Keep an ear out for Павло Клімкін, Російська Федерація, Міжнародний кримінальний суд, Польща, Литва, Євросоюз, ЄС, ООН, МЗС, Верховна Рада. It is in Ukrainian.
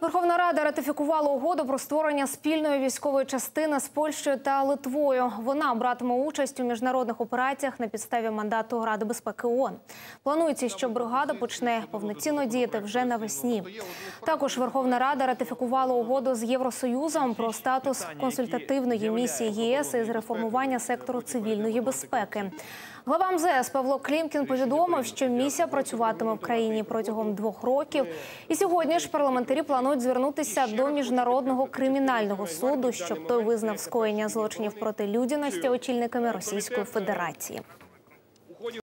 Верховна Рада ратифікувала угоду про створення спільної військової частини з Польщею та Литвою. Вона братиме участь у міжнародних операціях на підставі мандату Ради безпеки ООН. Планується, що бригада почне повноцінно діяти вже навесні. Також Верховна Рада ратифікувала угоду з Євросоюзом про статус консультативної місії ЄС із реформування сектору цивільної безпеки. Глава МЗС Павло Клімкін повідомив, що місія працюватиме в країні протягом 2 років. І сьогодні ж парламентарі планують звернутися до Міжнародного кримінального суду, щоб той визнав скоєння злочинів проти людяності очільниками Російської Федерації.